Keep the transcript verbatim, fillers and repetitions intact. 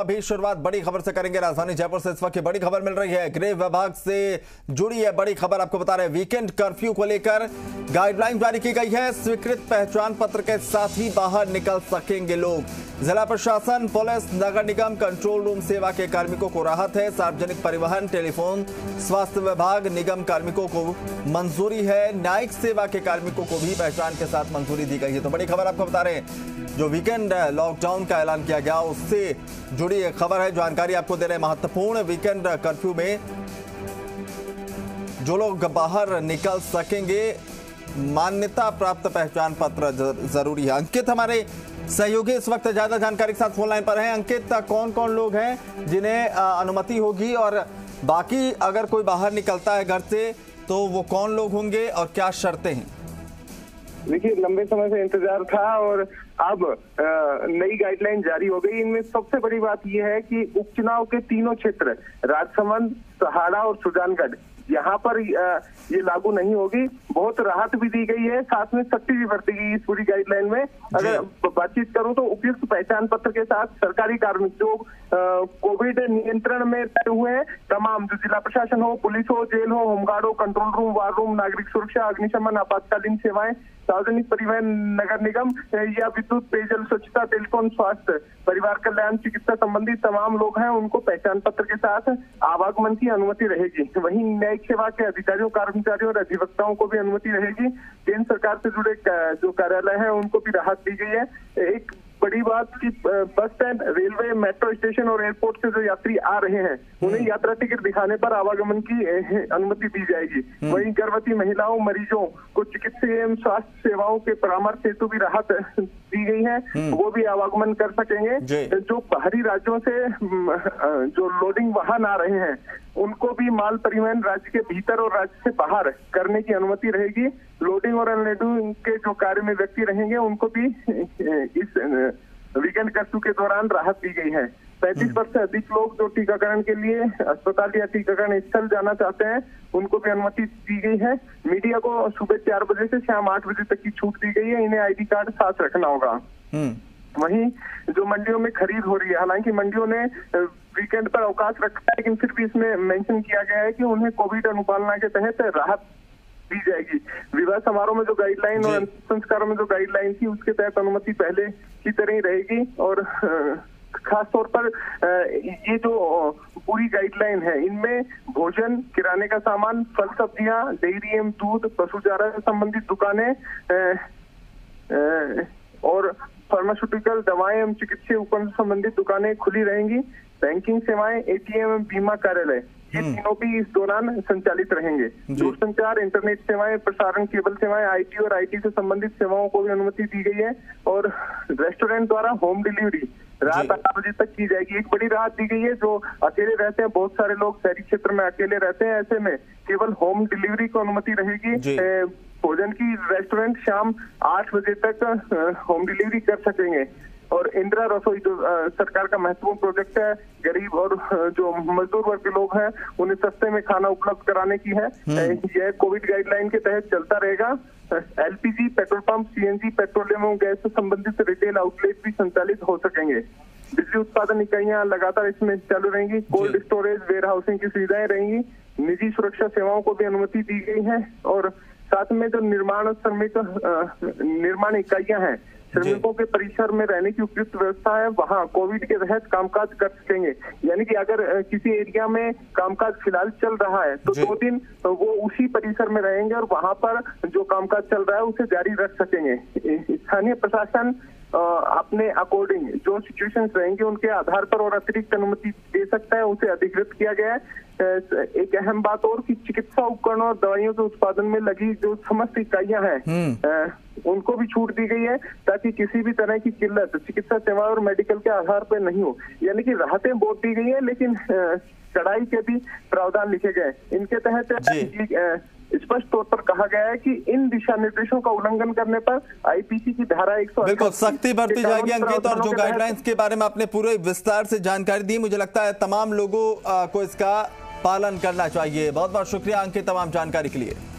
अभी शुरुआत बड़ी खबर से करेंगे। राजधानी जयपुर से इस वक्त बड़ी खबर मिल रही है, गृह विभाग से जुड़ी है बड़ी खबर। आपको बता रहे हैं वीकेंड कर्फ्यू को लेकर गाइडलाइन जारी की गई है। स्वीकृत पहचान पत्र के साथ ही बाहर निकल सकेंगे लोग। जिला प्रशासन, पुलिस, नगर निगम, कंट्रोल रूम सेवा के कार्मिकों को राहत है। सार्वजनिक परिवहन, टेलीफोन, स्वास्थ्य विभाग, निगम कार्मिकों को मंजूरी है। न्यायिक सेवा के कार्मिकों को भी पहचान के साथ मंजूरी दी गई है। तो बड़ी खबर आपको बता रहे हैं, जो वीकेंड लॉकडाउन का ऐलान किया गया उससे जुड़ी एक खबर है, जानकारी आपको दे रहे हैं। महत्वपूर्ण वीकेंड कर्फ्यू में जो लोग बाहर निकल सकेंगे, मान्यता प्राप्त पहचान पत्र जरूरी है। अंकित हमारे सहयोगी इस वक्त ज्यादा जानकारी के साथ फोन लाइन पर हैं। अंकित, कौन कौन लोग हैं जिन्हें अनुमति होगी, और बाकी अगर कोई बाहर निकलता है घर से तो वो कौन लोग होंगे और क्या शर्तें हैं? देखिए, लंबे समय से इंतजार था और अब नई गाइडलाइन जारी हो गई। इनमें सबसे बड़ी बात यह है कि उपचुनाव के तीनों क्षेत्र राजसमंद, सहाड़ा और सुजानगढ़, यहाँ पर ये लागू नहीं होगी। बहुत राहत भी दी गई है, साथ में सख्ती भी बरती गई इस पूरी गाइडलाइन में। अगर बातचीत करूं तो उपयुक्त पहचान पत्र के साथ सरकारी कार्मिक जो कोविड नियंत्रण में तय हुए हैं, तमाम जो जिला प्रशासन हो, पुलिस हो, जेल हो, होमगार्ड हो, कंट्रोल रूम, वार रूम, नागरिक सुरक्षा, अग्निशमन, आपातकालीन सेवाएं, सार्वजनिक परिवहन, नगर निगम या विद्युत, पेयजल, स्वच्छता, टेलीकॉम, स्वास्थ्य, परिवार कल्याण, चिकित्सा संबंधी तमाम लोग हैं, उनको पहचान पत्र के साथ आवागमन की अनुमति रहेगी। वहीं न्यायिक सेवा के अधिकारियों, कर्मचारियों और अधिवक्ताओं को भी अनुमति रहेगी। केंद्र सरकार से जुड़े जो कार्यालय है उनको भी राहत दी गई है। एक बड़ी बात की bus stand, railway, metro station और एयरपोर्ट से जो यात्री आ रहे हैं उन्हें यात्रा टिकट दिखाने पर आवागमन की अनुमति दी जाएगी। वहीं गर्भवती महिलाओं, मरीजों को चिकित्सीय एवं स्वास्थ्य सेवाओं के परामर्श हेतु भी राहत दी गई है, वो भी आवागमन कर सकेंगे। जो बाहरी राज्यों से जो लोडिंग वाहन आ रहे हैं उनको भी माल परिवहन राज्य के भीतर और राज्य से बाहर करने की अनुमति रहेगी। लोडिंग और अनलोडिंग के जो कार्य में व्यक्ति रहेंगे उनको भी इस वीकेंड कर्फ्यू के दौरान राहत दी गई है। पैंतीस वर्ष से अधिक लोग जो टीकाकरण के लिए अस्पताल या टीकाकरण स्थल जाना चाहते हैं उनको भी अनुमति दी गई है। मीडिया को सुबह चार बजे से शाम आठ बजे तक की छूट दी गई है। इन्हें आईडी कार्ड साथ रखना होगा। वहीं जो मंडियों में खरीद हो रही है, हालांकि मंडियों ने वीकेंड पर अवकाश रखा है, लेकिन फिर भी इसमें मेंशन किया गया है कि उन्हें कोविड अनुपालना के तहत राहत दी जाएगी। विवाह समारोह में जो गाइडलाइन और संस्कारों में जो गाइडलाइन थी उसके तहत अनुमति पहले की तरह ही रहेगी। और खास तौर पर ये जो पूरी गाइडलाइन है इनमें भोजन, किराने का सामान, फल सब्जियां, डेयरी एवं दूध, पशु चारा से संबंधित दुकानें और फार्मास्यूटिकल दवाएं एवं चिकित्सीय उपकरण से संबंधित दुकानें खुली रहेंगी। बैंकिंग सेवाएं, एटीएम एवं बीमा कार्यालय, ये तीनों भी इस दौरान संचालित रहेंगे। दूरसंचार, इंटरनेट सेवाएं, प्रसारण, केबल सेवाएं, आईटी और आईटी से संबंधित सेवाओं को भी अनुमति दी गई है। और रेस्टोरेंट द्वारा होम डिलीवरी रात आठ बजे तक की जाएगी। एक बड़ी राहत दी गई है, जो अकेले रहते हैं, बहुत सारे लोग शहरी क्षेत्र में अकेले रहते हैं, ऐसे में केवल होम डिलीवरी को अनुमति रहेगी। भोजन की रेस्टोरेंट शाम आठ बजे तक होम डिलीवरी कर सकेंगे। और इंदिरा रसोई जो सरकार का महत्वपूर्ण प्रोजेक्ट है, गरीब और जो मजदूर वर्ग के लोग हैं उन्हें सस्ते में खाना उपलब्ध कराने की है। यह कोविड गाइडलाइन के तहत चलता रहेगा। LPG, petrol pump, CNG, petroleum एवं गैस से संबंधित रिटेल आउटलेट भी संचालित हो सकेंगे। बिजली उत्पादन इकाइयां लगातार इसमें चालू रहेंगी। कोल्ड स्टोरेज, वेयर हाउसिंग की सुविधाएं रहेंगी। निजी सुरक्षा सेवाओं को भी अनुमति दी गई है। और साथ में जो निर्माण श्रमिक निर्माण इकाइयां हैं, श्रमिकों के परिसर में रहने की उपयुक्त व्यवस्था है, वहाँ कोविड के तहत कामकाज कर सकेंगे। यानी कि अगर किसी एरिया में कामकाज फिलहाल चल रहा है तो दो दिन वो उसी परिसर में रहेंगे और वहाँ पर जो कामकाज चल रहा है उसे जारी रख सकेंगे। स्थानीय प्रशासन अपने अकॉर्डिंग जो सिचुएशंस रहेंगे उनके आधार पर और अतिरिक्त अनुमति दे सकता है, उसे अधिकृत किया गया है। एक अहम बात और कि चिकित्सा उपकरणों और दवाइयों के उत्पादन में लगी जो समस्त इकाइयां हैं उनको भी छूट दी गई है, ताकि किसी भी तरह की किल्लत चिकित्सा सेवा और मेडिकल के आधार पर नहीं हो। यानी कि राहतें बहुत दी गई है, लेकिन कड़ाई के भी प्रावधान लिखे गए। इनके तहत स्पष्ट तौर पर कहा गया है कि इन दिशा निर्देशों का उल्लंघन करने पर आईपीसी की धारा एक सौ बिल्कुल सख्ती बरती जाएगी। अंकित, और जो गाइडलाइंस के बारे में आपने पूरे विस्तार से जानकारी दी, मुझे लगता है तमाम लोगों को इसका पालन करना चाहिए। बहुत बहुत शुक्रिया अंकित तमाम जानकारी के लिए।